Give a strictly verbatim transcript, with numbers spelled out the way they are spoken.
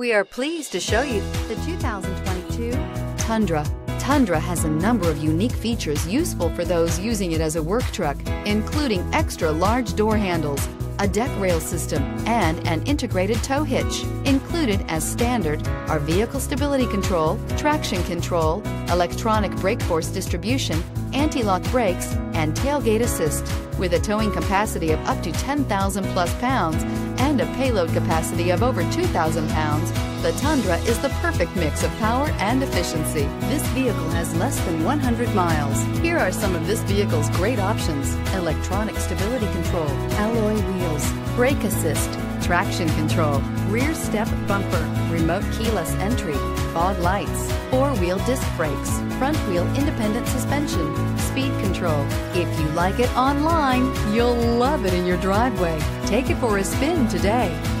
We are pleased to show you the two thousand twenty-two Tundra. Tundra has a number of unique features useful for those using it as a work truck, including extra-large door handles, a deck rail system, and an integrated tow hitch. Included as standard are vehicle stability control, traction control, electronic brake force distribution, anti-lock brakes, and tailgate assist. With a towing capacity of up to ten thousand plus pounds and a payload capacity of over two thousand pounds, the Tundra is the perfect mix of power and efficiency. This vehicle has less than one hundred miles. Here are some of this vehicle's great options: electronic stability control, alloy wheels, brake assist, traction control, rear step bumper, remote keyless entry, fog lights, four-wheel disc brakes, front-wheel independent suspension, speed control. If you like it online, you'll love it in your driveway. Take it for a spin today.